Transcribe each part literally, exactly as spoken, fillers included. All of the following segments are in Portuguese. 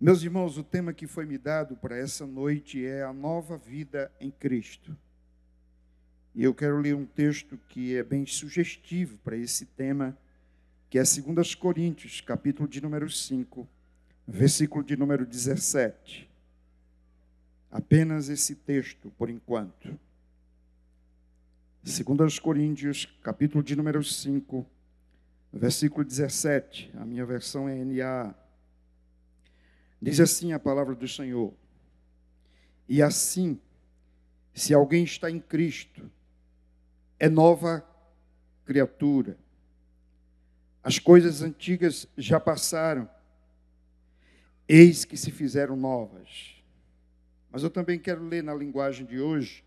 Meus irmãos, o tema que foi me dado para essa noite é a nova vida em Cristo. E eu quero ler um texto que é bem sugestivo para esse tema, que é dois Coríntios, capítulo de número cinco, versículo de número dezessete. Apenas esse texto, por enquanto. dois Coríntios, capítulo de número cinco, versículo dezessete. A minha versão é N A. Diz assim a palavra do Senhor: e assim, se alguém está em Cristo, é nova criatura. As coisas antigas já passaram, eis que se fizeram novas. Mas eu também quero ler na linguagem de hoje,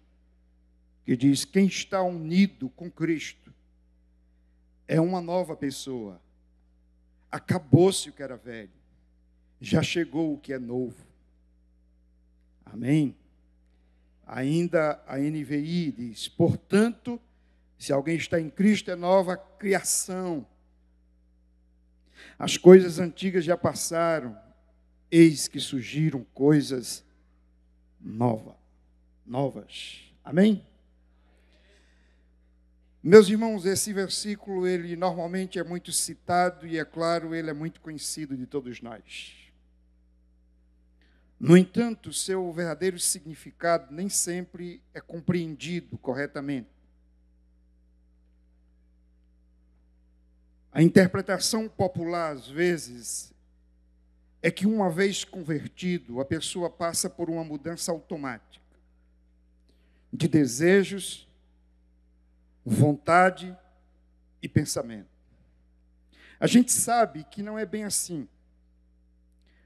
que diz: quem está unido com Cristo é uma nova pessoa. Acabou-se o que era velho, já chegou o que é novo. Amém? Ainda a N V I diz: portanto, se alguém está em Cristo, é nova criação. As coisas antigas já passaram, eis que surgiram coisas nova, novas. Amém? Meus irmãos, esse versículo, ele normalmente é muito citado e, é claro, ele é muito conhecido de todos nós. No entanto, seu verdadeiro significado nem sempre é compreendido corretamente. A interpretação popular, às vezes, é que uma vez convertido, a pessoa passa por uma mudança automática de desejos, vontade e pensamento. A gente sabe que não é bem assim.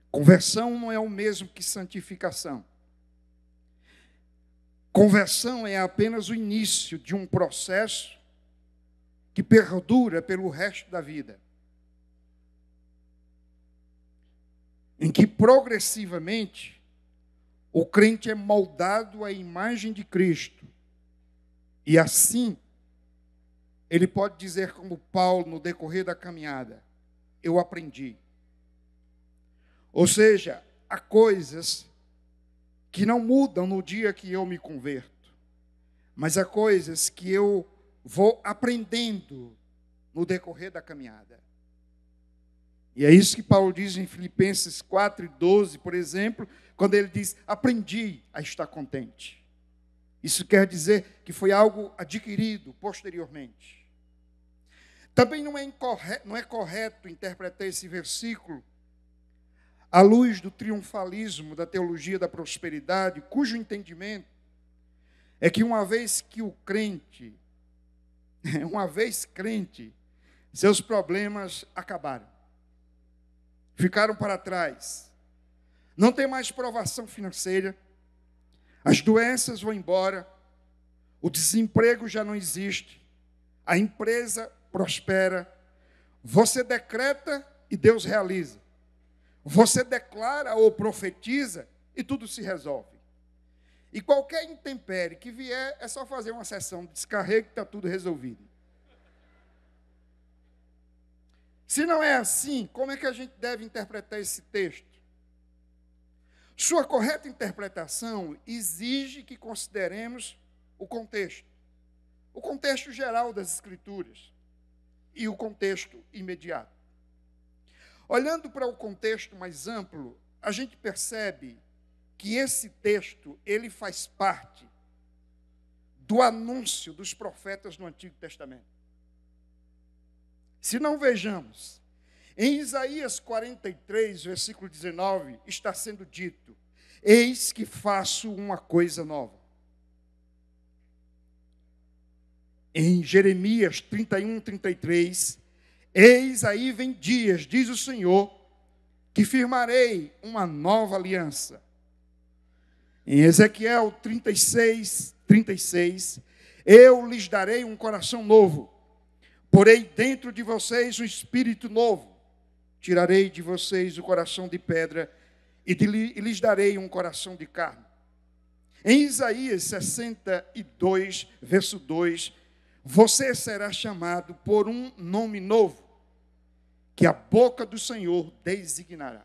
Conversão não é o mesmo que santificação. Conversão é apenas o início de um processo que perdura pelo resto da vida, em que progressivamente o crente é moldado à imagem de Cristo e assim ele pode dizer como Paulo no decorrer da caminhada: eu aprendi. Ou seja, há coisas que não mudam no dia que eu me converto, mas há coisas que eu vou aprendendo no decorrer da caminhada. E é isso que Paulo diz em Filipenses quatro e doze, por exemplo, quando ele diz: aprendi a estar contente. Isso quer dizer que foi algo adquirido posteriormente. Também não é, incorreto, não é correto interpretar esse versículo à luz do triunfalismo da teologia da prosperidade, cujo entendimento é que uma vez que o crente, uma vez crente, seus problemas acabaram, ficaram para trás. Não tem mais provação financeira, as doenças vão embora, o desemprego já não existe, a empresa prospera, você decreta e Deus realiza. Você declara ou profetiza e tudo se resolve. E qualquer intempérie que vier, é só fazer uma sessão de descarrego que está tudo resolvido. Se não é assim, como é que a gente deve interpretar esse texto? Sua correta interpretação exige que consideremos o contexto. O contexto geral das Escrituras e o contexto imediato. Olhando para o contexto mais amplo, a gente percebe que esse texto, ele faz parte do anúncio dos profetas no Antigo Testamento. Se não, vejamos, em Isaías quarenta e três, versículo dezenove, está sendo dito: eis que faço uma coisa nova. Em Jeremias trinta e um, trinta e três, eis aí vem dias, diz o Senhor, que firmarei uma nova aliança. Em Ezequiel trinta e seis, trinta e seis, eu lhes darei um coração novo, porei dentro de vocês um espírito novo, tirarei de vocês o coração de pedra e, de, e lhes darei um coração de carne. Em Isaías sessenta e dois, verso dois, você será chamado por um nome novo, que a boca do Senhor designará.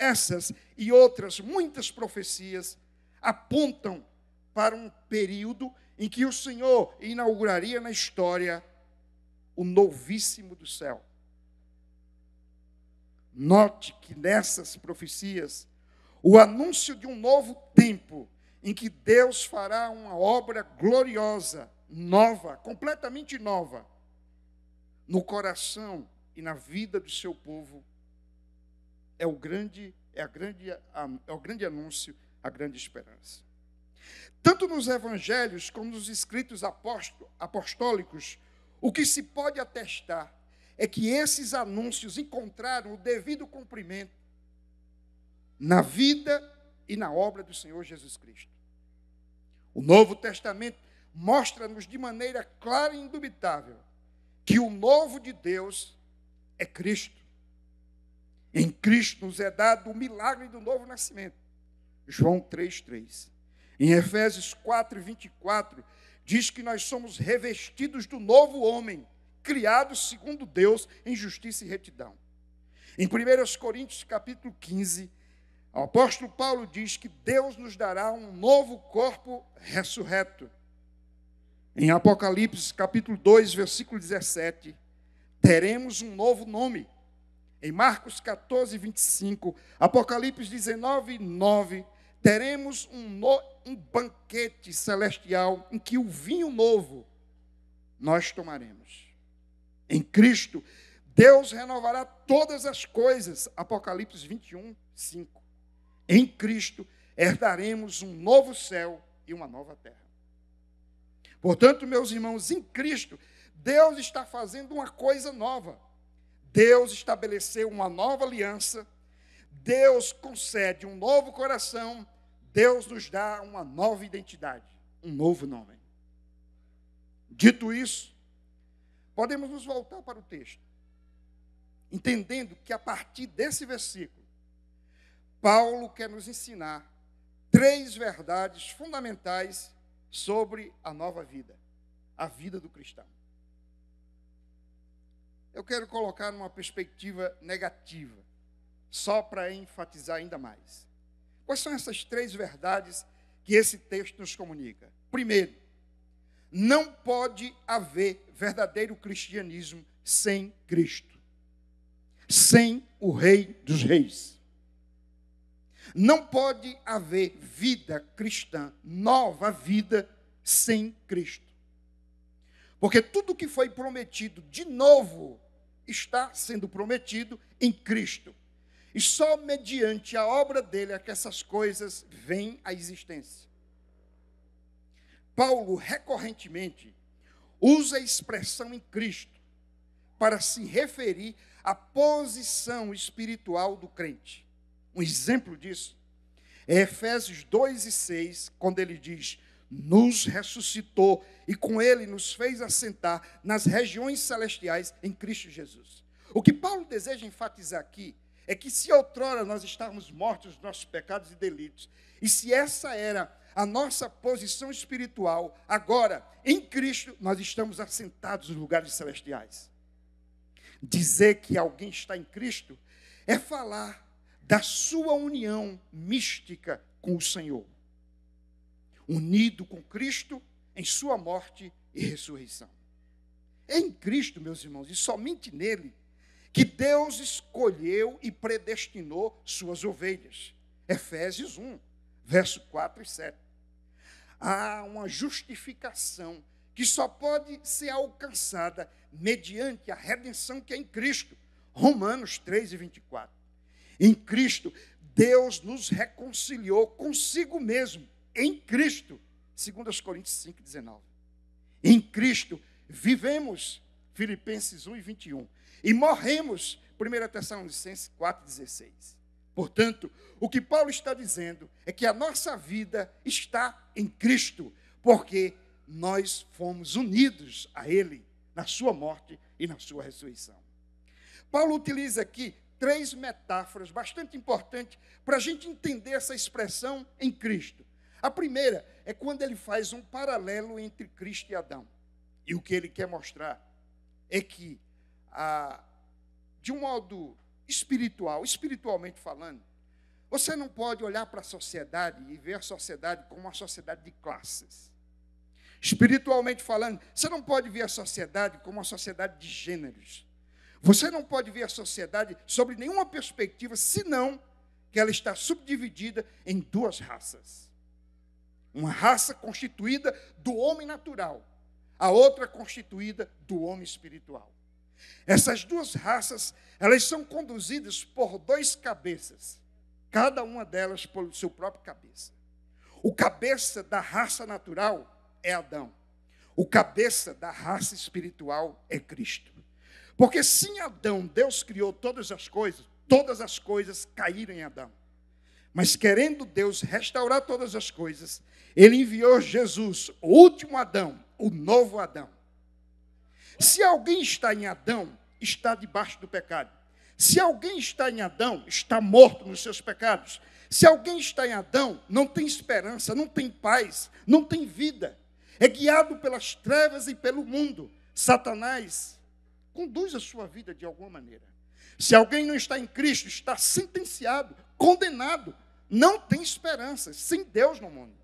Essas e outras muitas profecias apontam para um período em que o Senhor inauguraria na história o novíssimo do céu. Note que nessas profecias, o anúncio de um novo tempo, em que Deus fará uma obra gloriosa, nova, completamente nova, no coração e na vida do seu povo, é o grande, é a grande, é o grande anúncio, a grande esperança. Tanto nos evangelhos como nos escritos apostólicos, o que se pode atestar é que esses anúncios encontraram o devido cumprimento na vida e na obra do Senhor Jesus Cristo. O Novo Testamento mostra-nos de maneira clara e indubitável que o novo de Deus é Cristo. Em Cristo nos é dado o milagre do novo nascimento. João três, três. Em Efésios quatro, vinte e quatro, diz que nós somos revestidos do novo homem, criado segundo Deus em justiça e retidão. Em primeiro Coríntios, capítulo quinze, o apóstolo Paulo diz que Deus nos dará um novo corpo ressurreto. Em Apocalipse, capítulo dois, versículo dezessete, teremos um novo nome. Em Marcos quatorze, vinte e cinco, Apocalipse dezenove, nove, teremos um, no, um banquete celestial em que o vinho novo nós tomaremos. Em Cristo, Deus renovará todas as coisas. Apocalipse vinte e um, cinco. Em Cristo, herdaremos um novo céu e uma nova terra. Portanto, meus irmãos, em Cristo, Deus está fazendo uma coisa nova. Deus estabeleceu uma nova aliança. Deus concede um novo coração, Deus nos dá uma nova identidade, um novo nome. Dito isso, podemos nos voltar para o texto, entendendo que a partir desse versículo, Paulo quer nos ensinar três verdades fundamentais sobre a nova vida, a vida do cristão. Eu quero colocar numa perspectiva negativa, só para enfatizar ainda mais. Quais são essas três verdades que esse texto nos comunica? Primeiro, não pode haver verdadeiro cristianismo sem Cristo, sem o Rei dos Reis. Não pode haver vida cristã, nova vida, sem Cristo. Porque tudo que foi prometido de novo está sendo prometido em Cristo. E só mediante a obra dele é que essas coisas vêm à existência. Paulo, recorrentemente, usa a expressão em Cristo para se referir à posição espiritual do crente. Um exemplo disso é Efésios dois e seis, quando ele diz, nos ressuscitou e com ele nos fez assentar nas regiões celestiais em Cristo Jesus. O que Paulo deseja enfatizar aqui é que se outrora nós estávamos mortos dos nossos pecados e delitos, e se essa era a nossa posição espiritual, agora, em Cristo, nós estamos assentados nos lugares celestiais. Dizer que alguém está em Cristo é falar da sua união mística com o Senhor, unido com Cristo em sua morte e ressurreição. É em Cristo, meus irmãos, e somente nele, que Deus escolheu e predestinou suas ovelhas. Efésios um, verso quatro e sete. Há uma justificação que só pode ser alcançada mediante a redenção que é em Cristo. Romanos três e vinte e quatro. Em Cristo, Deus nos reconciliou consigo mesmo. Em Cristo, segundo Coríntios cinco, dezenove. Em Cristo, vivemos. Filipenses um e vinte e um. E morremos, primeiro Tessalonicenses quatro, dezesseis. Portanto, o que Paulo está dizendo é que a nossa vida está em Cristo, porque nós fomos unidos a Ele, na sua morte e na sua ressurreição. Paulo utiliza aqui três metáforas bastante importantes para a gente entender essa expressão em Cristo. A primeira é quando ele faz um paralelo entre Cristo e Adão. E o que ele quer mostrar é que, Ah, de um modo espiritual, espiritualmente falando, Você não pode olhar para a sociedade e ver a sociedade como uma sociedade de classes. Espiritualmente falando, você não pode ver a sociedade como uma sociedade de gêneros. Você não pode ver a sociedade sobre nenhuma perspectiva, senão que ela está subdividida em duas raças. Uma raça constituída do homem natural, a outra constituída do homem espiritual. Essas duas raças, elas são conduzidas por dois cabeças. Cada uma delas pelo seu próprio cabeça. O cabeça da raça natural é Adão. O cabeça da raça espiritual é Cristo. Porque se em Adão Deus criou todas as coisas, todas as coisas caíram em Adão. Mas querendo Deus restaurar todas as coisas, Ele enviou Jesus, o último Adão, o novo Adão. Se alguém está em Adão, está debaixo do pecado. Se alguém está em Adão, está morto nos seus pecados. Se alguém está em Adão, não tem esperança, não tem paz, não tem vida. É guiado pelas trevas e pelo mundo. Satanás conduz a sua vida de alguma maneira. Se alguém não está em Cristo, está sentenciado, condenado. Não tem esperança, sem Deus no mundo.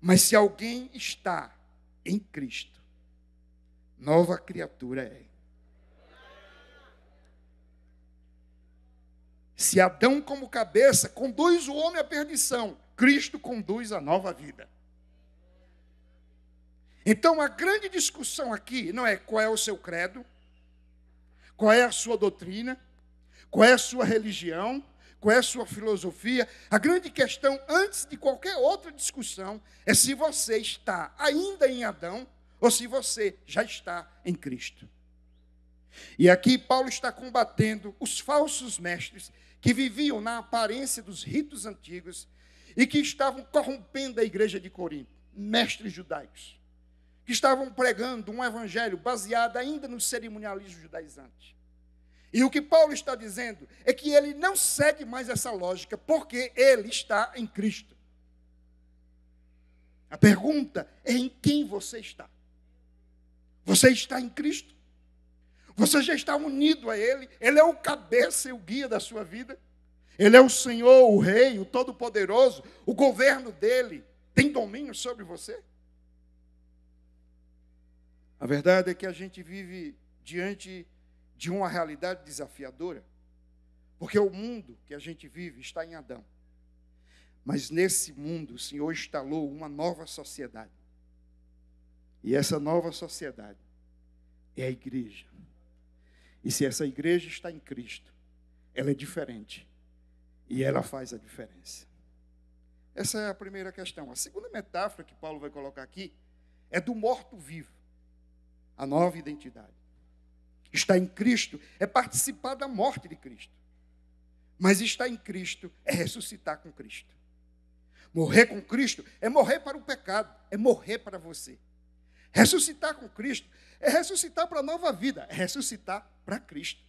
Mas se alguém está em Cristo, nova criatura é. Se Adão como cabeça conduz o homem à perdição, Cristo conduz à nova vida. Então, a grande discussão aqui não é qual é o seu credo, qual é a sua doutrina, qual é a sua religião, qual é a sua filosofia. A grande questão, antes de qualquer outra discussão, é se você está ainda em Adão ou se você já está em Cristo. E aqui Paulo está combatendo os falsos mestres que viviam na aparência dos ritos antigos e que estavam corrompendo a igreja de Corinto, mestres judaicos, que estavam pregando um evangelho baseado ainda no cerimonialismo judaizante. E o que Paulo está dizendo é que ele não segue mais essa lógica, porque ele está em Cristo. A pergunta é em quem você está. Você está em Cristo? Você já está unido a Ele, Ele é o cabeça e o guia da sua vida. Ele é o Senhor, o Rei, o Todo-Poderoso, o governo dEle tem domínio sobre você? A verdade é que a gente vive diante de uma realidade desafiadora, porque o mundo que a gente vive está em Adão. Mas nesse mundo o Senhor instalou uma nova sociedade. E essa nova sociedade é a igreja. E se essa igreja está em Cristo, ela é diferente. E ela faz a diferença. Essa é a primeira questão. A segunda metáfora que Paulo vai colocar aqui é do morto-vivo. A nova identidade. Estar em Cristo é participar da morte de Cristo. Mas estar em Cristo é ressuscitar com Cristo. Morrer com Cristo é morrer para o pecado, é morrer para você. Ressuscitar com Cristo é ressuscitar para a nova vida, é ressuscitar para Cristo,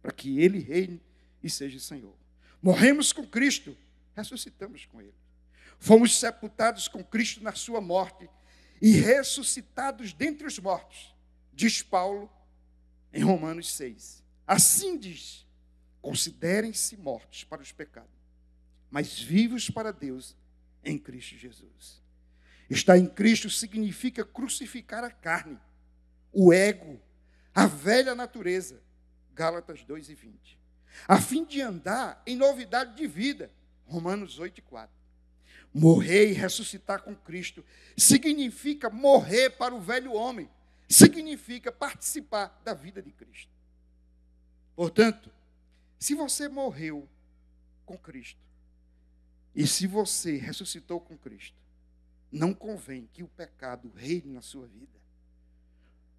para que Ele reine e seja Senhor. Morremos com Cristo, ressuscitamos com Ele. Fomos sepultados com Cristo na sua morte e ressuscitados dentre os mortos, diz Paulo em Romanos seis. Assim diz, considerem-se mortos para os pecados, mas vivos para Deus em Cristo Jesus. Estar em Cristo significa crucificar a carne, o ego, a velha natureza, Gálatas dois e vinte, a fim de andar em novidade de vida, Romanos oito e quatro. Morrer e ressuscitar com Cristo significa morrer para o velho homem, significa participar da vida de Cristo. Portanto, se você morreu com Cristo e se você ressuscitou com Cristo, não convém que o pecado reine na sua vida.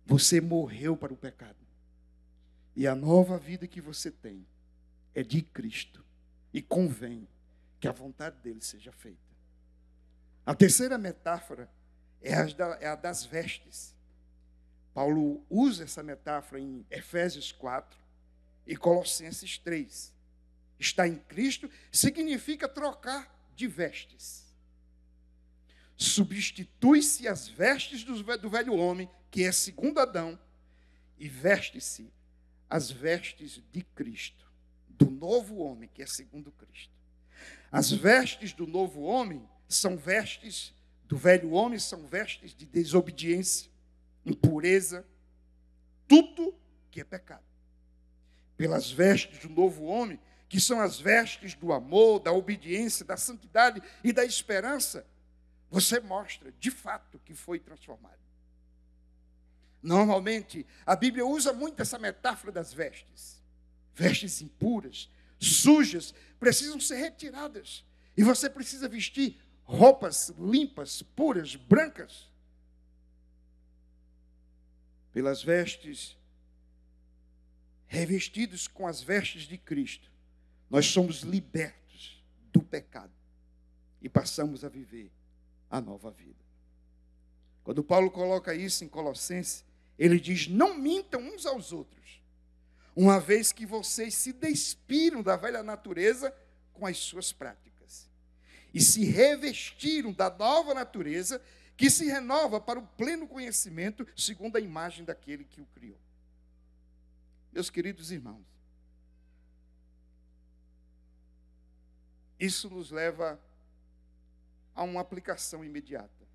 Você morreu para o pecado. E a nova vida que você tem é de Cristo. E convém que a vontade dele seja feita. A terceira metáfora é a das vestes. Paulo usa essa metáfora em Efésios quatro e Colossenses três. Estar em Cristo significa trocar de vestes. Substitui-se as vestes do velho homem, que é segundo Adão, e veste-se as vestes de Cristo, do novo homem, que é segundo Cristo. As vestes do novo homem são vestes do velho homem, são vestes de desobediência, impureza, tudo que é pecado. Pelas vestes do novo homem, que são as vestes do amor, da obediência, da santidade e da esperança, você mostra de fato que foi transformado. Normalmente, a Bíblia usa muito essa metáfora das vestes. Vestes impuras, sujas, precisam ser retiradas. E você precisa vestir roupas limpas, puras, brancas. Pelas vestes, revestidos com as vestes de Cristo, nós somos libertos do pecado e passamos a viver a nova vida. Quando Paulo coloca isso em Colossenses, ele diz, não mintam uns aos outros, uma vez que vocês se despiram da velha natureza com as suas práticas e se revestiram da nova natureza que se renova para o pleno conhecimento segundo a imagem daquele que o criou. Meus queridos irmãos, isso nos leva a uma aplicação imediata.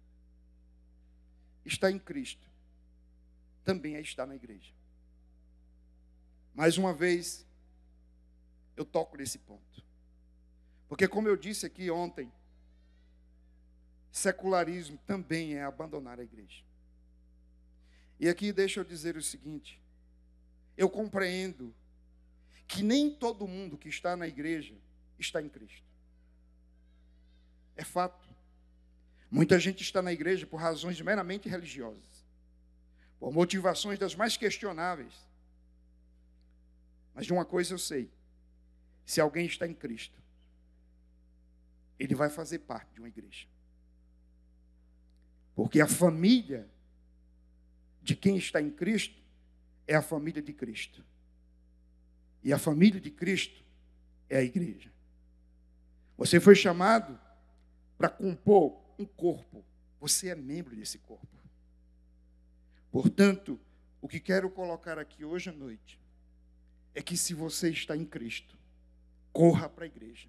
Está em Cristo, também é estar na igreja. Mais uma vez, eu toco nesse ponto. Porque, como eu disse aqui ontem, secularismo também é abandonar a igreja. E aqui deixa eu dizer o seguinte, eu compreendo que nem todo mundo que está na igreja está em Cristo. É fato. Muita gente está na igreja por razões meramente religiosas, por motivações das mais questionáveis. Mas de uma coisa eu sei, se alguém está em Cristo, ele vai fazer parte de uma igreja. Porque a família de quem está em Cristo é a família de Cristo. E a família de Cristo é a igreja. Você foi chamado para compor um corpo. Você é membro desse corpo. Portanto, o que quero colocar aqui hoje à noite é que se você está em Cristo, corra para a igreja.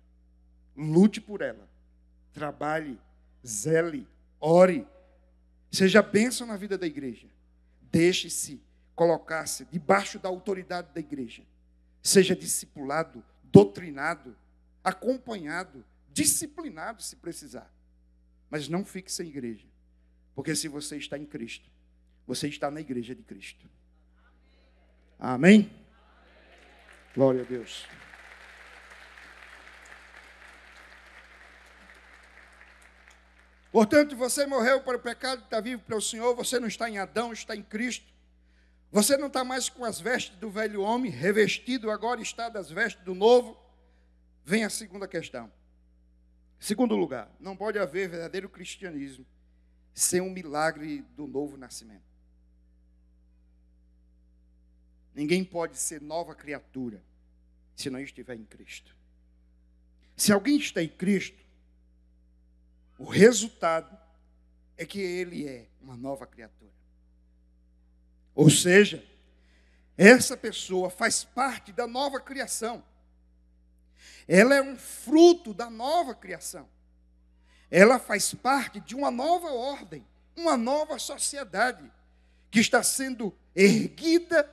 Lute por ela. Trabalhe, zele, ore. Seja bênção na vida da igreja. Deixe-se colocar-se debaixo da autoridade da igreja. Seja discipulado, doutrinado, acompanhado, disciplinado se precisar. Mas não fique sem igreja. Porque se você está em Cristo, você está na igreja de Cristo. Amém? Glória a Deus. Portanto, você morreu para o pecado e está vivo para o Senhor. Você não está em Adão, está em Cristo. Você não está mais com as vestes do velho homem, revestido agora está das vestes do novo. Vem a segunda questão. Segundo lugar, não pode haver verdadeiro cristianismo sem um milagre do novo nascimento. Ninguém pode ser nova criatura se não estiver em Cristo. Se alguém está em Cristo, o resultado é que ele é uma nova criatura. Ou seja, essa pessoa faz parte da nova criação. Ela é um fruto da nova criação. Ela faz parte de uma nova ordem, uma nova sociedade que está sendo erguida,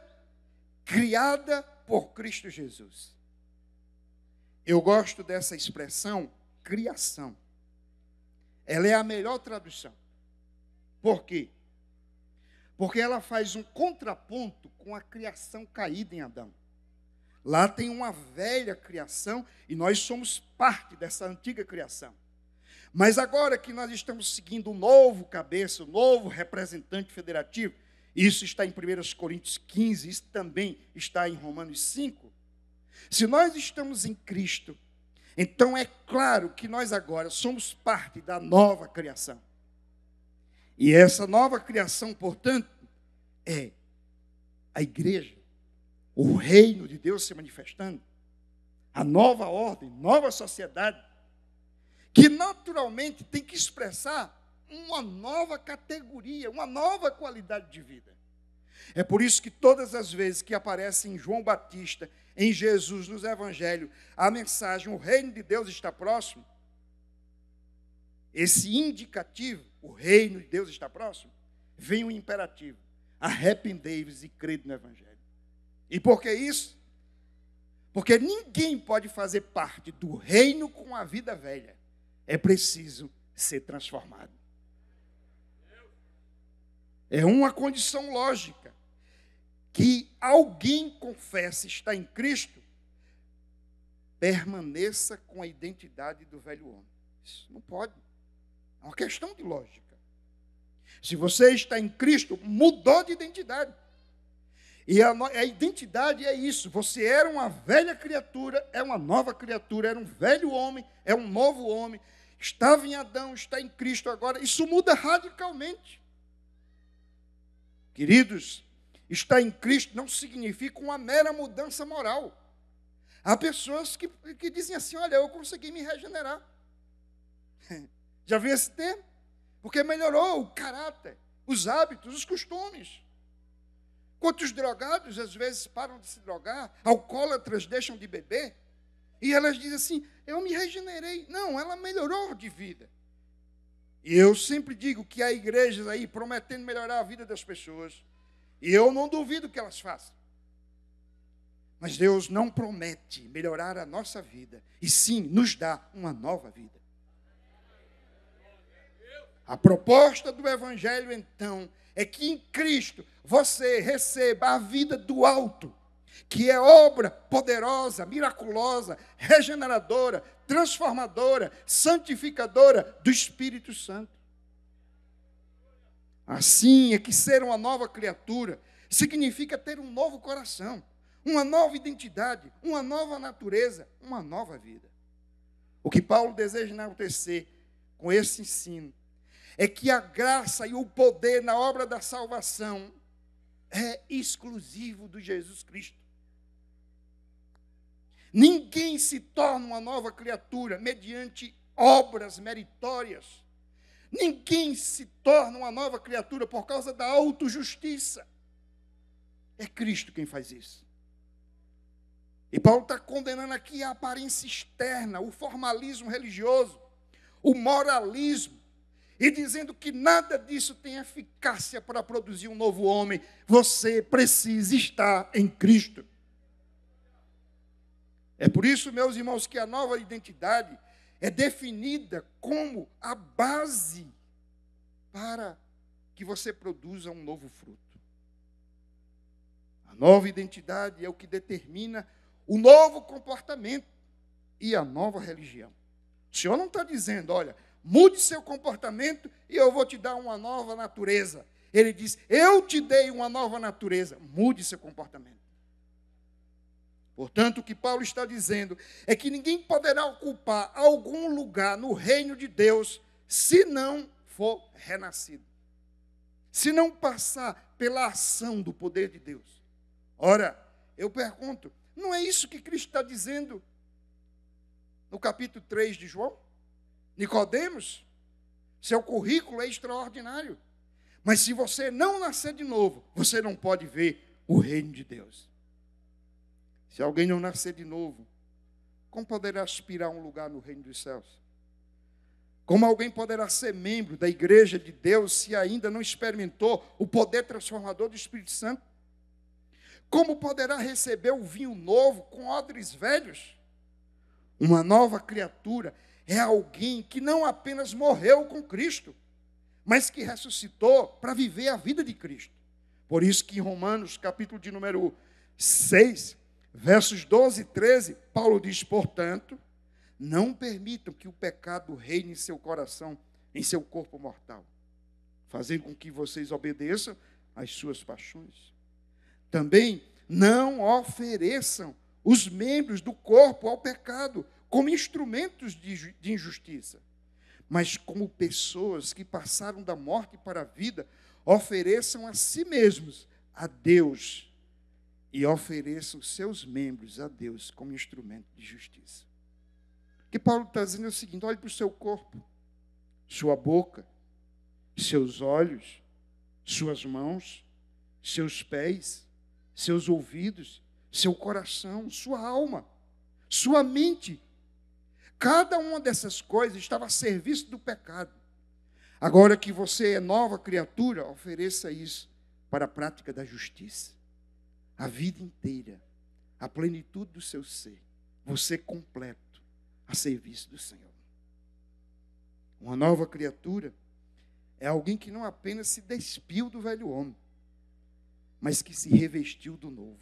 criada por Cristo Jesus. Eu gosto dessa expressão, criação. Ela é a melhor tradução. Por quê? Porque ela faz um contraponto com a criação caída em Adão. Lá tem uma velha criação e nós somos parte dessa antiga criação. Mas agora que nós estamos seguindo o novo cabeça, o novo representante federativo, isso está em primeiro Coríntios quinze, isso também está em Romanos cinco. Se nós estamos em Cristo, então é claro que nós agora somos parte da nova criação. E essa nova criação, portanto, é a igreja, o reino de Deus se manifestando, a nova ordem, nova sociedade, que naturalmente tem que expressar uma nova categoria, uma nova qualidade de vida. É por isso que todas as vezes que aparece em João Batista, em Jesus, nos evangelhos, a mensagem, o reino de Deus está próximo? Esse indicativo, o reino de Deus está próximo, vem o imperativo, arrependei-vos e crede no evangelho. E por que isso? Porque ninguém pode fazer parte do reino com a vida velha. É preciso ser transformado. É uma condição lógica que alguém confesse estar em Cristo, permaneça com a identidade do velho homem. Isso não pode. É uma questão de lógica. Se você está em Cristo, mudou de identidade. E a, a identidade é isso. Você era uma velha criatura, é uma nova criatura, era um velho homem, é um novo homem. Estava em Adão, está em Cristo agora. Isso muda radicalmente. Queridos, estar em Cristo não significa uma mera mudança moral. Há pessoas que, que dizem assim, olha, eu consegui me regenerar. Já vi esse termo? Porque melhorou o caráter, os hábitos, os costumes. Quantos drogados, às vezes, param de se drogar, alcoólatras deixam de beber, e elas dizem assim, eu me regenerei. Não, ela melhorou de vida. E eu sempre digo que há igrejas aí prometendo melhorar a vida das pessoas, e eu não duvido que elas façam. Mas Deus não promete melhorar a nossa vida, e sim nos dá uma nova vida. A proposta do evangelho, então, é que em Cristo você receba a vida do alto, que é obra poderosa, miraculosa, regeneradora, transformadora, santificadora do Espírito Santo. Assim é que ser uma nova criatura significa ter um novo coração, uma nova identidade, uma nova natureza, uma nova vida. O que Paulo deseja enaltecer com esse ensino é que a graça e o poder na obra da salvação é exclusivo de Jesus Cristo. Ninguém se torna uma nova criatura mediante obras meritórias. Ninguém se torna uma nova criatura por causa da autojustiça. É Cristo quem faz isso. E Paulo está condenando aqui a aparência externa, o formalismo religioso, o moralismo, e dizendo que nada disso tem eficácia para produzir um novo homem. Você precisa estar em Cristo. É por isso, meus irmãos, que a nova identidade é definida como a base para que você produza um novo fruto. A nova identidade é o que determina o novo comportamento e a nova religião. O Senhor não está dizendo, olha, mude seu comportamento e eu vou te dar uma nova natureza. Ele diz, eu te dei uma nova natureza, mude seu comportamento. Portanto, o que Paulo está dizendo é que ninguém poderá ocupar algum lugar no reino de Deus se não for renascido, se não passar pela ação do poder de Deus. Ora, eu pergunto, não é isso que Cristo está dizendo no capítulo três de João? Nicodemos, seu currículo é extraordinário. Mas se você não nascer de novo, você não pode ver o reino de Deus. Se alguém não nascer de novo, como poderá aspirar um lugar no reino dos céus? Como alguém poderá ser membro da igreja de Deus se ainda não experimentou o poder transformador do Espírito Santo? Como poderá receber o vinho novo com odres velhos? Uma nova criatura é alguém que não apenas morreu com Cristo, mas que ressuscitou para viver a vida de Cristo. Por isso que em Romanos, capítulo de número seis, versos doze e treze, Paulo diz, portanto, não permitam que o pecado reine em seu coração, em seu corpo mortal, fazendo com que vocês obedeçam às suas paixões. Também não ofereçam os membros do corpo ao pecado, como instrumentos de, de injustiça, mas como pessoas que passaram da morte para a vida, ofereçam a si mesmos a Deus e ofereçam seus membros a Deus como instrumento de justiça. O que Paulo está dizendo é o seguinte, olhe para o seu corpo, sua boca, seus olhos, suas mãos, seus pés, seus ouvidos, seu coração, sua alma, sua mente. Cada uma dessas coisas estava a serviço do pecado. Agora que você é nova criatura, ofereça isso para a prática da justiça. A vida inteira, a plenitude do seu ser, você completo, a serviço do Senhor. Uma nova criatura é alguém que não apenas se despiu do velho homem, mas que se revestiu do novo.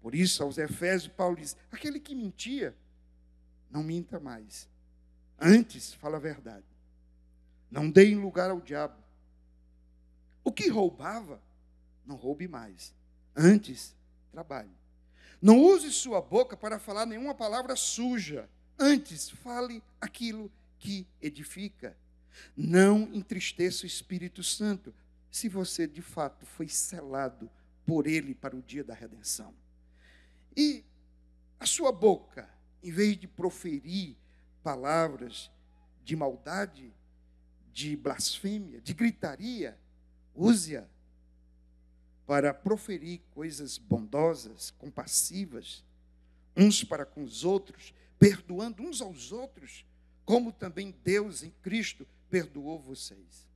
Por isso, aos Efésios, Paulo diz, aquele que mentia, não minta mais. Antes, fala a verdade. Não dê lugar ao diabo. O que roubava, não roube mais. Antes, trabalhe. Não use sua boca para falar nenhuma palavra suja. Antes, fale aquilo que edifica. Não entristeça o Espírito Santo, se você, de fato, foi selado por ele para o dia da redenção. E a sua boca, em vez de proferir palavras de maldade, de blasfêmia, de gritaria, use-a para proferir coisas bondosas, compassivas, uns para com os outros, perdoando uns aos outros, como também Deus em Cristo perdoou vocês.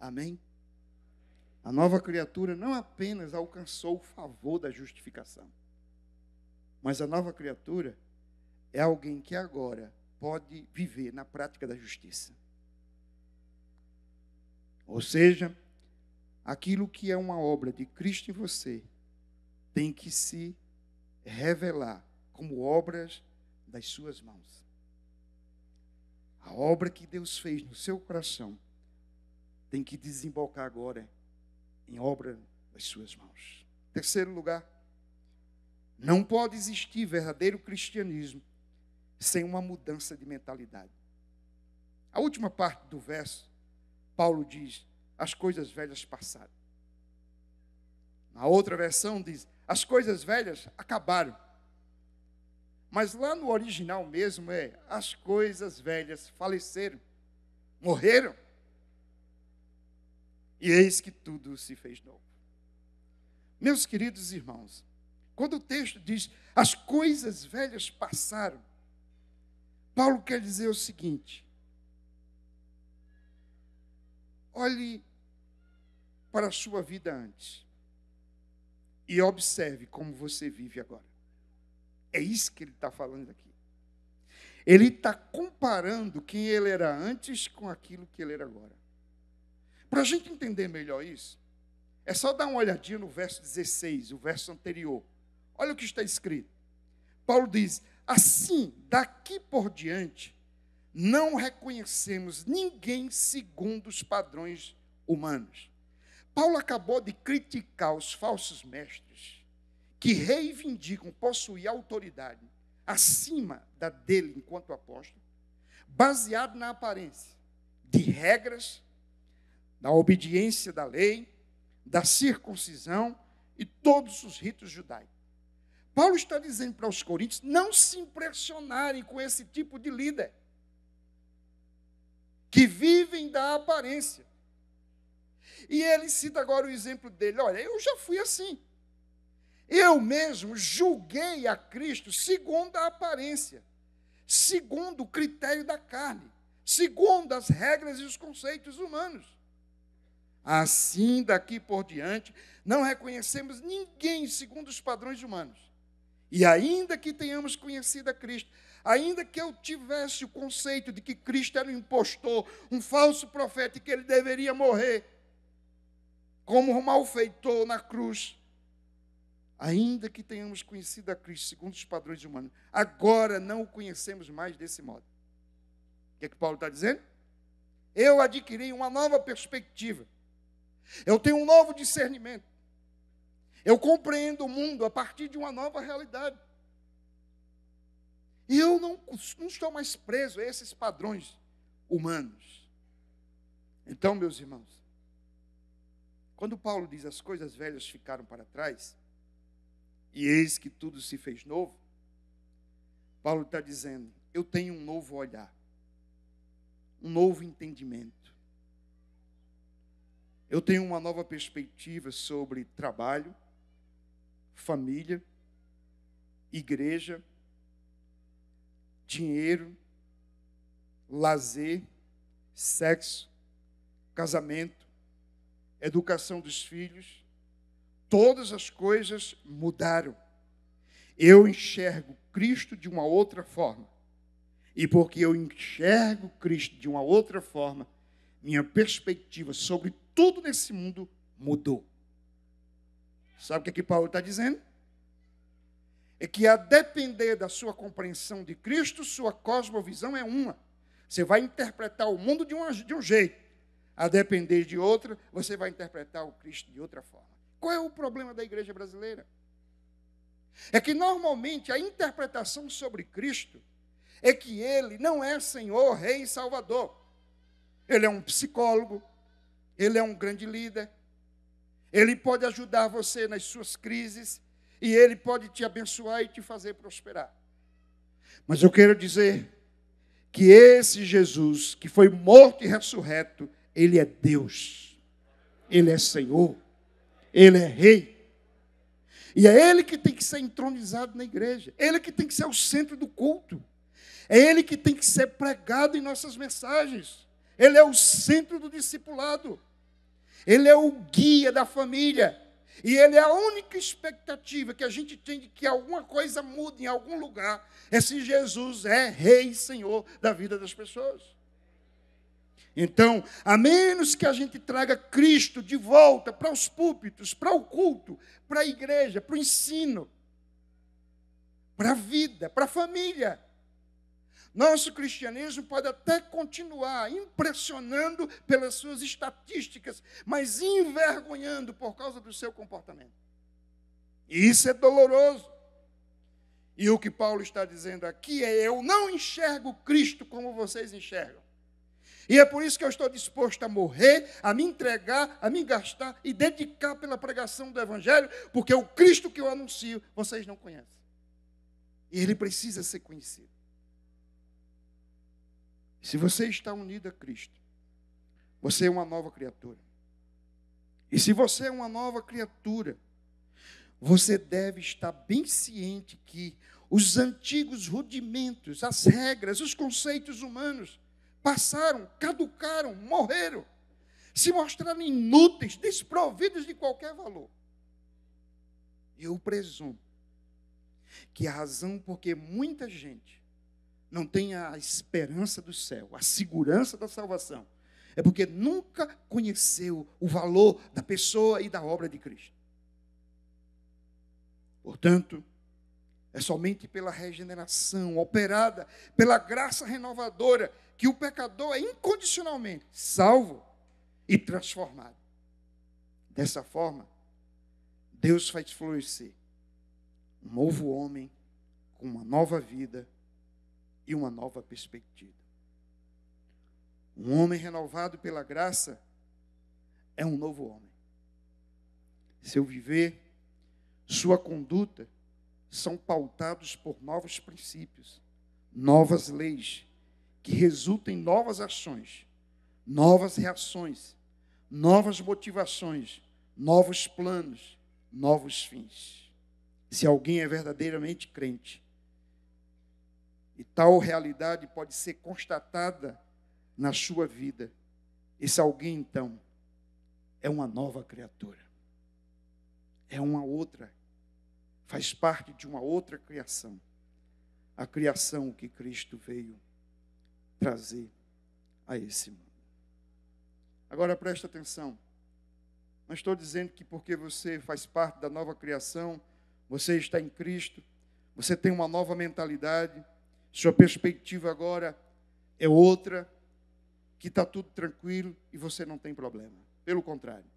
Amém? A nova criatura não apenas alcançou o favor da justificação, mas a nova criatura é alguém que agora pode viver na prática da justiça. Ou seja, aquilo que é uma obra de Cristo em você tem que se revelar como obras das suas mãos. A obra que Deus fez no seu coração tem que desembocar agora em obra das suas mãos. Terceiro lugar, não pode existir verdadeiro cristianismo sem uma mudança de mentalidade. A última parte do verso, Paulo diz, as coisas velhas passaram. Na outra versão diz, as coisas velhas acabaram. Mas lá no original mesmo é, as coisas velhas faleceram, morreram. E eis que tudo se fez novo. Meus queridos irmãos, quando o texto diz, as coisas velhas passaram, Paulo quer dizer o seguinte, olhe para a sua vida antes e observe como você vive agora. É isso que ele está falando aqui. Ele está comparando quem ele era antes com aquilo que ele era agora. Para a gente entender melhor isso, é só dar uma olhadinha no verso dezesseis, o verso anterior. Olha o que está escrito. Paulo diz, assim, daqui por diante, não reconhecemos ninguém segundo os padrões humanos. Paulo acabou de criticar os falsos mestres que reivindicam possuir autoridade acima da dele enquanto apóstolo, baseado na aparência de regras, da obediência da lei, da circuncisão e todos os ritos judaicos. Paulo está dizendo para os coríntios não se impressionarem com esse tipo de líder, que vivem da aparência. E ele cita agora o exemplo dele, olha, eu já fui assim. Eu mesmo julguei a Cristo segundo a aparência, segundo o critério da carne, segundo as regras e os conceitos humanos. Assim, daqui por diante, não reconhecemos ninguém segundo os padrões humanos. E ainda que tenhamos conhecido a Cristo, ainda que eu tivesse o conceito de que Cristo era um impostor, um falso profeta e que ele deveria morrer como um malfeitor na cruz, ainda que tenhamos conhecido a Cristo segundo os padrões humanos, agora não o conhecemos mais desse modo. O que é que Paulo está dizendo? Eu adquiri uma nova perspectiva. Eu tenho um novo discernimento. Eu compreendo o mundo a partir de uma nova realidade. E eu não, não estou mais preso a esses padrões humanos. Então, meus irmãos, quando Paulo diz as coisas velhas ficaram para trás, e eis que tudo se fez novo, Paulo está dizendo, eu tenho um novo olhar, um novo entendimento. Eu tenho uma nova perspectiva sobre trabalho, família, igreja, dinheiro, lazer, sexo, casamento, educação dos filhos, todas as coisas mudaram. Eu enxergo Cristo de uma outra forma. E porque eu enxergo Cristo de uma outra forma, minha perspectiva sobre tudo nesse mundo mudou. Sabe o que aqui Paulo está dizendo? É que a depender da sua compreensão de Cristo, sua cosmovisão é uma. Você vai interpretar o mundo de um, de um jeito. A depender de outra, você vai interpretar o Cristo de outra forma. Qual é o problema da igreja brasileira? É que normalmente a interpretação sobre Cristo é que ele não é Senhor, Rei e Salvador. Ele é um psicólogo, ele é um grande líder, ele pode ajudar você nas suas crises e ele pode te abençoar e te fazer prosperar. Mas eu quero dizer que esse Jesus, que foi morto e ressurreto, ele é Deus, ele é Senhor, ele é Rei. E é ele que tem que ser entronizado na igreja, ele que tem que ser o centro do culto. É ele que tem que ser pregado em nossas mensagens. Ele é o centro do discipulado. Ele é o guia da família. E ele é a única expectativa que a gente tem de que alguma coisa mude em algum lugar. É se Jesus é Rei e Senhor da vida das pessoas. Então, a menos que a gente traga Cristo de volta para os púlpitos, para o culto, para a igreja, para o ensino, para a vida, para a família, nosso cristianismo pode até continuar impressionando pelas suas estatísticas, mas envergonhando por causa do seu comportamento. E isso é doloroso. E o que Paulo está dizendo aqui é: eu não enxergo Cristo como vocês enxergam. E é por isso que eu estou disposto a morrer, a me entregar, a me gastar e dedicar pela pregação do Evangelho, porque o Cristo que eu anuncio, vocês não conhecem. E ele precisa ser conhecido. Se você está unido a Cristo, você é uma nova criatura. E se você é uma nova criatura, você deve estar bem ciente que os antigos rudimentos, as regras, os conceitos humanos passaram, caducaram, morreram, se mostraram inúteis, desprovidos de qualquer valor. E eu presumo que a razão por que muita gente não tem a esperança do céu, a segurança da salvação, é porque nunca conheceu o valor da pessoa e da obra de Cristo. Portanto, é somente pela regeneração operada pela graça renovadora que o pecador é incondicionalmente salvo e transformado. Dessa forma, Deus faz florescer um novo homem com uma nova vida e uma nova perspectiva. Um homem renovado pela graça é um novo homem. Seu viver, sua conduta são pautados por novos princípios, novas leis, que resultam em novas ações, novas reações, novas motivações, novos planos, novos fins. Se alguém é verdadeiramente crente, e tal realidade pode ser constatada na sua vida. Esse alguém, então, é uma nova criatura. É uma outra. Faz parte de uma outra criação. A criação que Cristo veio trazer a esse mundo. Agora, presta atenção. Não estou dizendo que porque você faz parte da nova criação, você está em Cristo, você tem uma nova mentalidade, sua perspectiva agora é outra, que está tudo tranquilo e você não tem problema. Pelo contrário,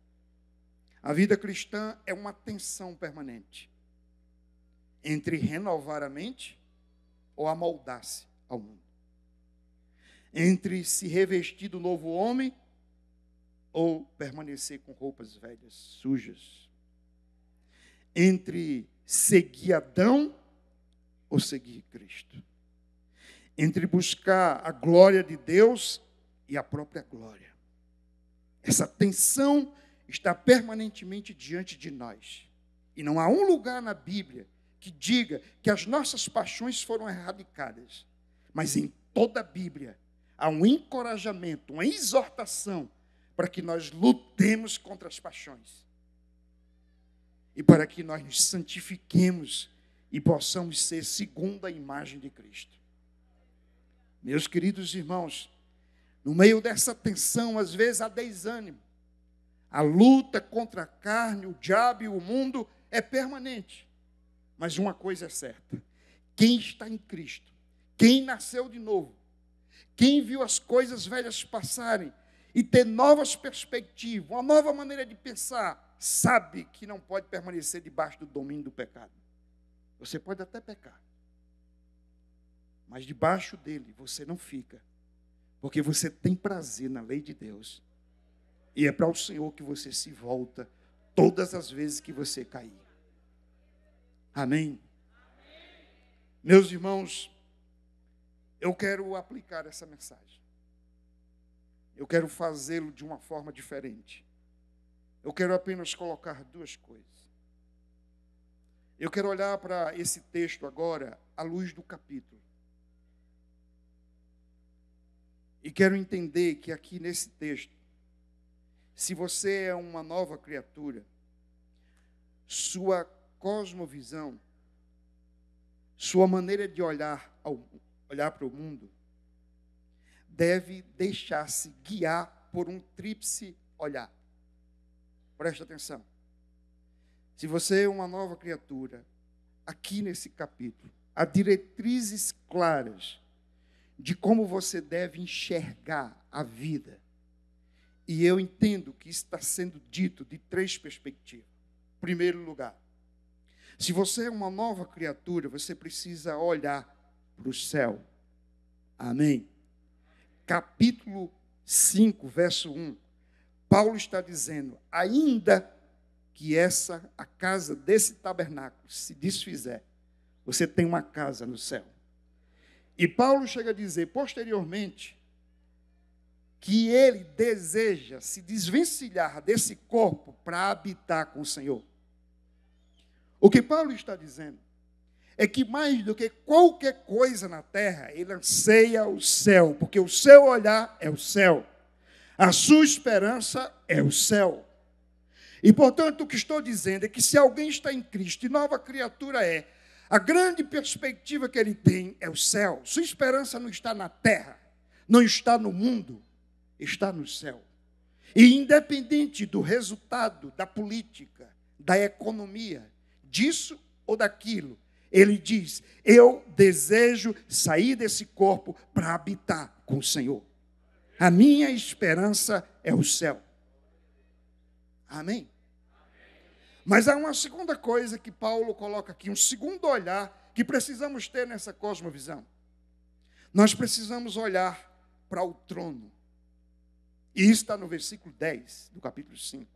a vida cristã é uma tensão permanente entre renovar a mente ou amoldar-se ao mundo. Entre se revestir do novo homem ou permanecer com roupas velhas, sujas. Entre seguir Adão ou seguir Cristo. Entre buscar a glória de Deus e a própria glória. Essa tensão está permanentemente diante de nós. E não há um lugar na Bíblia que diga que as nossas paixões foram erradicadas. Mas em toda a Bíblia há um encorajamento, uma exortação para que nós lutemos contra as paixões. E para que nós nos santifiquemos e possamos ser segundo a imagem de Cristo. Meus queridos irmãos, no meio dessa tensão, às vezes há desânimo. A luta contra a carne, o diabo e o mundo é permanente. Mas uma coisa é certa. Quem está em Cristo, quem nasceu de novo, quem viu as coisas velhas passarem e ter novas perspectivas, uma nova maneira de pensar, sabe que não pode permanecer debaixo do domínio do pecado. Você pode até pecar, mas debaixo dele você não fica, porque você tem prazer na lei de Deus. E é para o Senhor que você se volta todas as vezes que você cair. Amém? Amém? Meus irmãos, eu quero aplicar essa mensagem. Eu quero fazê-lo de uma forma diferente. Eu quero apenas colocar duas coisas. Eu quero olhar para esse texto agora à luz do capítulo. E quero entender que aqui nesse texto, se você é uma nova criatura, sua cosmovisão, sua maneira de olhar, ao, olhar para o mundo, deve deixar-se guiar por um tríplice olhar. Presta atenção. Se você é uma nova criatura, aqui nesse capítulo, há diretrizes claras de como você deve enxergar a vida. E eu entendo que isso está sendo dito de três perspectivas. Em primeiro lugar, se você é uma nova criatura, você precisa olhar para o céu. Amém? Capítulo cinco, verso um. Paulo está dizendo, ainda que essa, a casa desse tabernáculo se desfizer, você tem uma casa no céu. E Paulo chega a dizer, posteriormente, que ele deseja se desvencilhar desse corpo para habitar com o Senhor. O que Paulo está dizendo é que mais do que qualquer coisa na terra, ele anseia o céu, porque o seu olhar é o céu, a sua esperança é o céu. E, portanto, o que estou dizendo é que se alguém está em Cristo e nova criatura é, a grande perspectiva que ele tem é o céu. Sua esperança não está na terra, não está no mundo, está no céu. E independente do resultado da política, da economia, disso ou daquilo, ele diz, eu desejo sair desse corpo para habitar com o Senhor. A minha esperança é o céu. Amém? Amém? Mas há uma segunda coisa que Paulo coloca aqui, um segundo olhar que precisamos ter nessa cosmovisão. Nós precisamos olhar para o trono. E isso está no versículo dez, do capítulo cinco.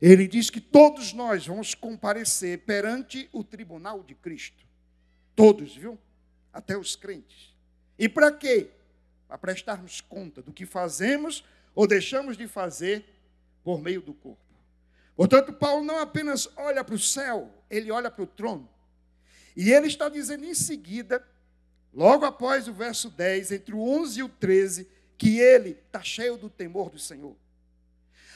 Ele diz que todos nós vamos comparecer perante o tribunal de Cristo. Todos, viu? Até os crentes. E para quê? Para prestarmos conta do que fazemos ou deixamos de fazer por meio do corpo. Portanto, Paulo não apenas olha para o céu, ele olha para o trono. E ele está dizendo em seguida, logo após o verso dez, entre o onze e o treze, que ele está cheio do temor do Senhor.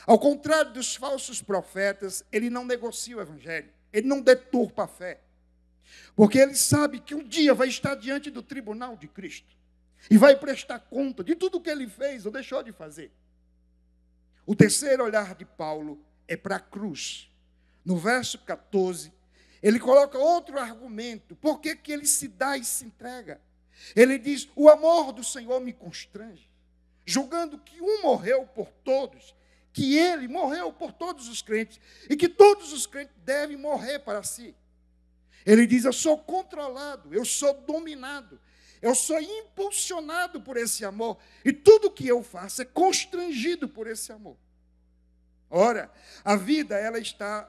Ao contrário dos falsos profetas, ele não negocia o evangelho, ele não deturpa a fé, porque ele sabe que um dia vai estar diante do tribunal de Cristo e vai prestar conta de tudo o que ele fez ou deixou de fazer. O terceiro olhar de Paulo é para a cruz. No verso catorze, ele coloca outro argumento, por que que ele se dá e se entrega? Ele diz, o amor do Senhor me constrange, julgando que um morreu por todos, que ele morreu por todos os crentes, e que todos os crentes devem morrer para si. Ele diz, eu sou controlado, eu sou dominado, eu sou impulsionado por esse amor, e tudo que eu faço é constrangido por esse amor. Ora, a vida ela está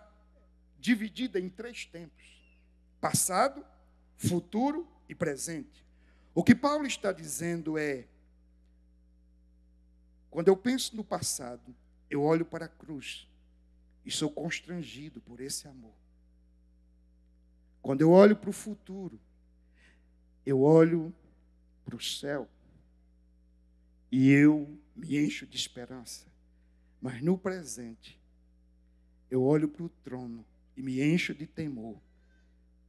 dividida em três tempos, passado, futuro e presente. O que Paulo está dizendo é, quando eu penso no passado, eu olho para a cruz e sou constrangido por esse amor. Quando eu olho para o futuro, eu olho para o céu e eu me encho de esperança. Mas no presente, eu olho para o trono e me encho de temor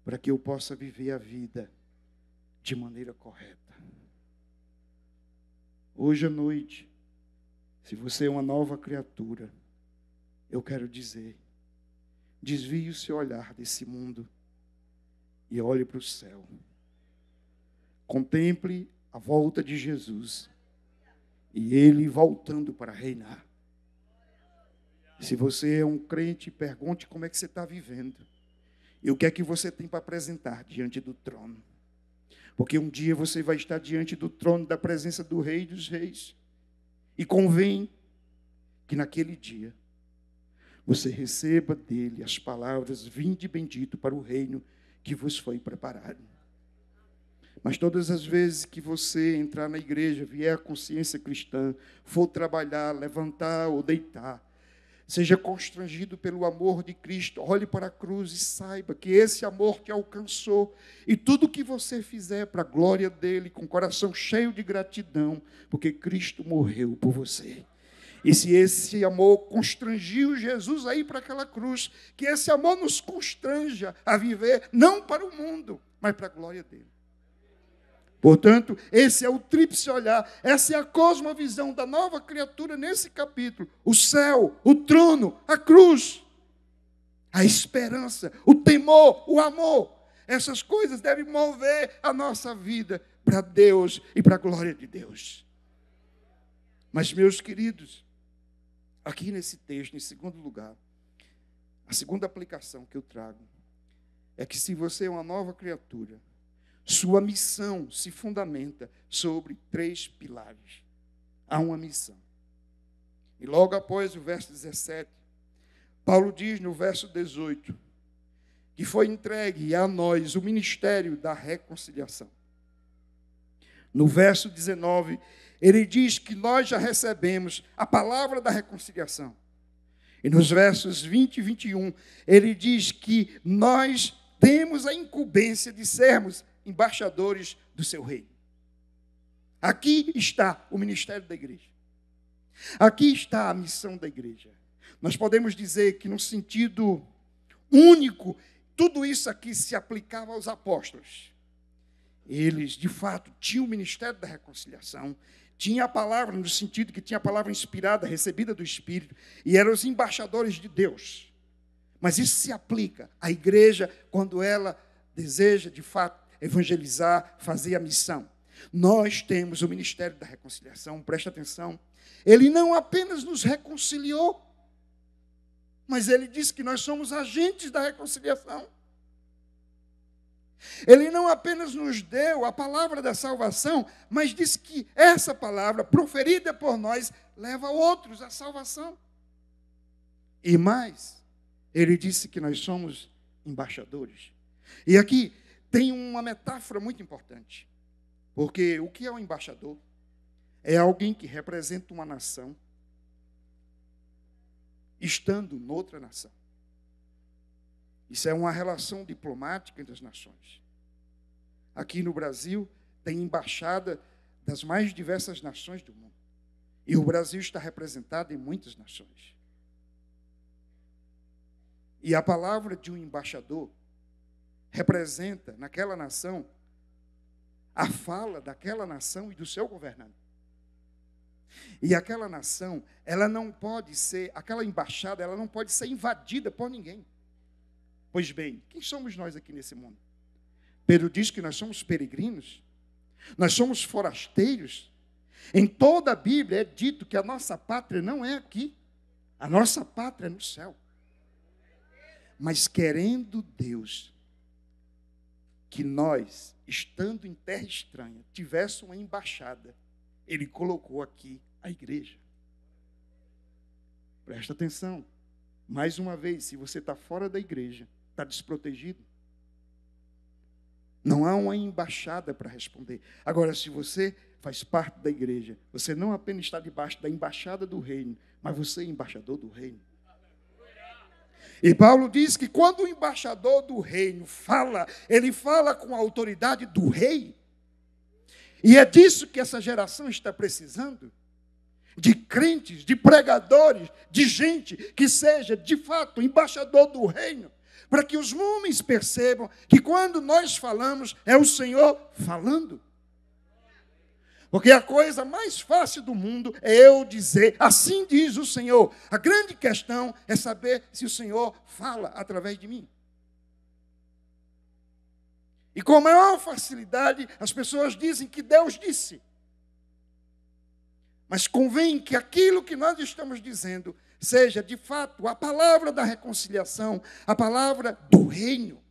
para que eu possa viver a vida de maneira correta. Hoje à noite, se você é uma nova criatura, eu quero dizer, desvie o seu olhar desse mundo e olhe para o céu. Contemple a volta de Jesus e Ele voltando para reinar. Se você é um crente, pergunte como é que você está vivendo e o que é que você tem para apresentar diante do trono. Porque um dia você vai estar diante do trono da presença do Rei dos Reis. E convém que naquele dia você receba dele as palavras, vinde bendito para o reino que vos foi preparado. Mas todas as vezes que você entrar na igreja, vier à consciência cristã, for trabalhar, levantar ou deitar, seja constrangido pelo amor de Cristo, olhe para a cruz e saiba que esse amor te alcançou. E tudo que você fizer para a glória dele, com o coração cheio de gratidão, porque Cristo morreu por você. E se esse amor constrangiu Jesus a ir para aquela cruz, que esse amor nos constranja a viver, não para o mundo, mas para a glória dele. Portanto, esse é o tríplice olhar, essa é a cosmovisão da nova criatura nesse capítulo. O céu, o trono, a cruz, a esperança, o temor, o amor. Essas coisas devem mover a nossa vida para Deus e para a glória de Deus. Mas, meus queridos, aqui nesse texto, em segundo lugar, a segunda aplicação que eu trago é que se você é uma nova criatura, sua missão se fundamenta sobre três pilares. Há uma missão. E logo após o verso dezessete, Paulo diz no verso dezoito, que foi entregue a nós o ministério da reconciliação. No verso dezenove, ele diz que nós já recebemos a palavra da reconciliação. E nos versos vinte e vinte e um, ele diz que nós temos a incumbência de sermos embaixadores do seu reino. Aqui está o ministério da igreja. Aqui está a missão da igreja. Nós podemos dizer que, num sentido único, tudo isso aqui se aplicava aos apóstolos. Eles, de fato, tinham o ministério da reconciliação, tinha a palavra, no sentido que tinha a palavra inspirada, recebida do Espírito, e eram os embaixadores de Deus. Mas isso se aplica à igreja quando ela deseja, de fato, evangelizar, fazer a missão. Nós temos o ministério da reconciliação, presta atenção. Ele não apenas nos reconciliou, mas ele diz que nós somos agentes da reconciliação. Ele não apenas nos deu a palavra da salvação, mas diz que essa palavra, proferida por nós, leva outros à salvação. E mais, ele disse que nós somos embaixadores. E aqui tem uma metáfora muito importante, porque o que é um embaixador? É alguém que representa uma nação, estando noutra nação. Isso é uma relação diplomática entre as nações. Aqui no Brasil, tem embaixada das mais diversas nações do mundo. E o Brasil está representado em muitas nações. E a palavra de um embaixador representa, naquela nação, a fala daquela nação e do seu governante. E aquela nação, ela não pode ser, aquela embaixada, ela não pode ser invadida por ninguém. Pois bem, quem somos nós aqui nesse mundo? Pedro diz que nós somos peregrinos, nós somos forasteiros. Em toda a Bíblia é dito que a nossa pátria não é aqui, a nossa pátria é no céu. Mas querendo Deus que nós, estando em terra estranha, tivéssemos uma embaixada, ele colocou aqui a igreja. Presta atenção. Mais uma vez, se você está fora da igreja, está desprotegido. Não há uma embaixada para responder. Agora, se você faz parte da igreja, você não apenas está debaixo da embaixada do reino, mas você é embaixador do reino. E Paulo diz que quando o embaixador do reino fala, ele fala com a autoridade do rei. E é disso que essa geração está precisando. De crentes, de pregadores, de gente que seja, de fato, embaixador do reino. Para que os homens percebam que quando nós falamos, é o Senhor falando. Porque a coisa mais fácil do mundo é eu dizer, assim diz o Senhor. A grande questão é saber se o Senhor fala através de mim. E com maior facilidade, as pessoas dizem que Deus disse. Mas convém que aquilo que nós estamos dizendo seja, de fato, a palavra da reconciliação, a palavra do reino.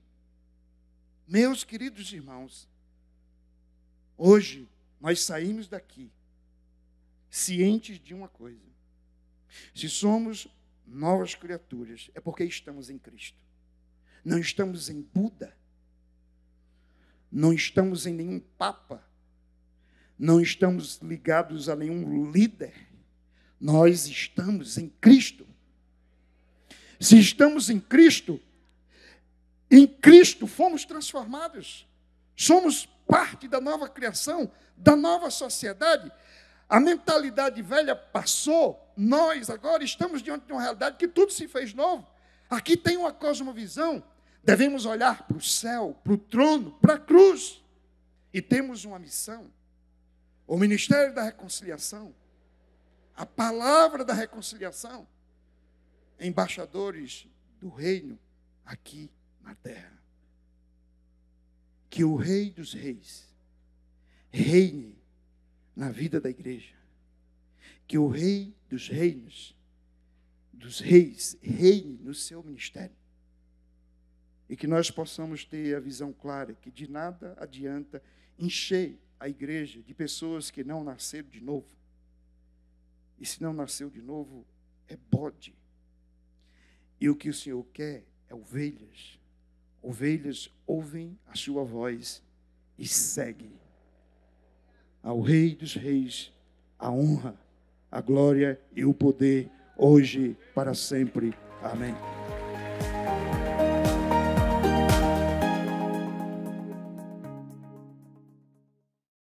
Meus queridos irmãos, hoje, nós saímos daqui cientes de uma coisa. Se somos novas criaturas, é porque estamos em Cristo. Não estamos em Buda. Não estamos em nenhum papa. Não estamos ligados a nenhum líder. Nós estamos em Cristo. Se estamos em Cristo, em Cristo fomos transformados. Somos parte da nova criação, da nova sociedade. A mentalidade velha passou, nós agora estamos diante de uma realidade que tudo se fez novo. Aqui tem uma cosmovisão. Devemos olhar para o céu, para o trono, para a cruz. E temos uma missão. O Ministério da Reconciliação, a palavra da reconciliação, embaixadores do reino aqui na terra. Que o Rei dos Reis reine na vida da igreja. Que o Rei dos Reinos, dos Reis, reine no seu ministério. E que nós possamos ter a visão clara que de nada adianta encher a igreja de pessoas que não nasceram de novo. E se não nasceu de novo, é bode. E o que o Senhor quer é ovelhas. Ovelhas ouvem a sua voz e seguem. Ao Rei dos Reis, a honra, a glória e o poder, hoje, para sempre. Amém.